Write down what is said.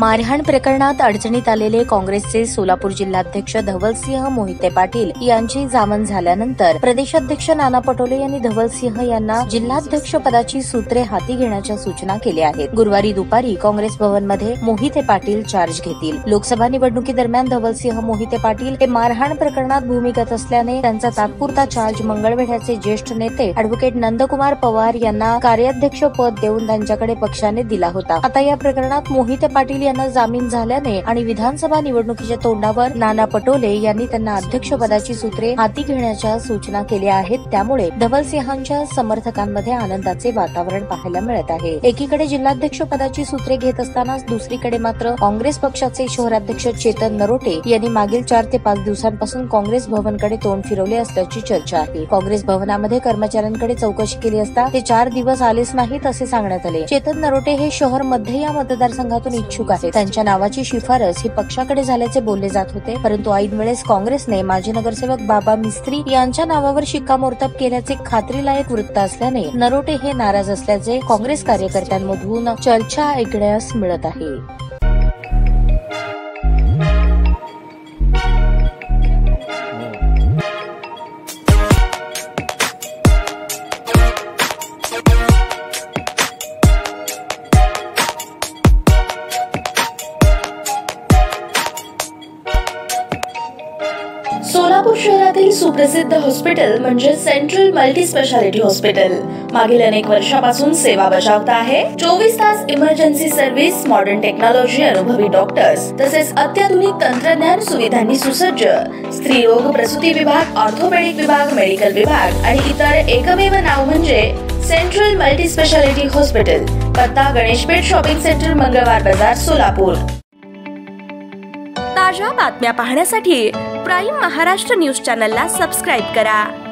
मारहाण प्रकरणात अडचणीत आलेले काँग्रेसचे सोलापूर जिल्हाध्यक्ष धवलसिंह मोहिते पाटील यांची जामीन झाल्यानंतर प्रदेशाध्यक्ष नाना पटोले यांनी धवलसिंह यांना जिल्हाध्यक्ष पदाची सूत्रे हाती घेण्याच्या सूचना केल्या आहेत। गुरुवारी दुपारी काँग्रेस भवनमध्ये मोहिते पाटील चार्ज घेतील। लोकसभा निवडणुकीदरम्यान धवलसिंह मोहिते पाटील हे मारहाण प्रकरणात भूमिगत असल्याने त्यांचा तात्पुरता चार्ज मंगळवेढ्याचे ज्येष्ठ नेते ॲडव्होकेट नंदकुमार पवार यांना कार्याध्यक्ष पद देऊन त्यांच्याकडे पक्षाने दिला होता। आता या प्रकरणात मोहिते पाटील यांना जामीन झाल्याने आणि विधानसभा निवडणुकीच्या तोंडावर नाना पटोले यांनी त्यांना अध्यक्षपदाची सूत्रे हाती घेण्याच्या सूचना केल्या आहेत। त्यामुळे धवलसिंहांच्या समर्थकांमध्ये आनंदाचे वातावरण पाहायला मिळत आहे। एकीकडे जिल्हाध्यक्षपदाची सूत्रे घेत असतानाच दुसरीकडे मात्र काँग्रेस पक्षाचे शहराध्यक्ष चेतन नरोटे यांनी मागील 4 ते 5 दिवसांपासून काँग्रेस भवनकडे तोंड फिरवले असल्याची चर्चा आहे। काँग्रेस भवनामध्ये कर्मचाऱ्यांकडे चौकशी केली असता ते 4 दिवस आलेच नाहीत असे सांगण्यात आले। चेतन नरोटे हे शहर मध्य या मतदारसंघातून इच्छुक आहेत। त्यांच्या नावाची शिफारस ही पक्षाकडे झाल्याचे बोलले जात होते, परंतु ऐनवेळेस काँग्रेसने माजी नगरसेवक बाबा मिस्त्री यांच्या नावावर शिक्कामोर्तब केल्याचे खात्रीलायक वृत्त असल्याने नरोटे हे नाराज असल्याचे काँग्रेस कार्यकर्त्यांमधून चर्चा ऐकण्यास मिळत आहे। सोलापूर शहरातील सुप्रसिद्ध हॉस्पिटल म्हणजे सेंट्रल मल्टी स्पेशालिटी हॉस्पिटल मागील अनेक वर्षापासून सेवा बजावत आहे। 24 तास इमर्जन्सी सर्व्हिस, मॉडर्न टेक्नॉलॉजी, अनुभवी डॉक्टर्स तसेच अत्याधुनिक तंत्रज्ञान सुविधांनी सुसज्ज स्त्री रोग, प्रसूती विभाग, ऑर्थोपेडिक विभाग, मेडिकल विभाग आणि इतर एकमेव नाव म्हणजे सेंट्रल मल्टी स्पेशालिटी हॉस्पिटल। पत्ता गणेशपेठ शॉपिंग सेंटर, मंगळवार बाजार, सोलापूर। ताज्या बातम्या पाहण्यासाठी प्राइम महाराष्ट्र न्यूज चॅनलला सबस्क्राइब करा।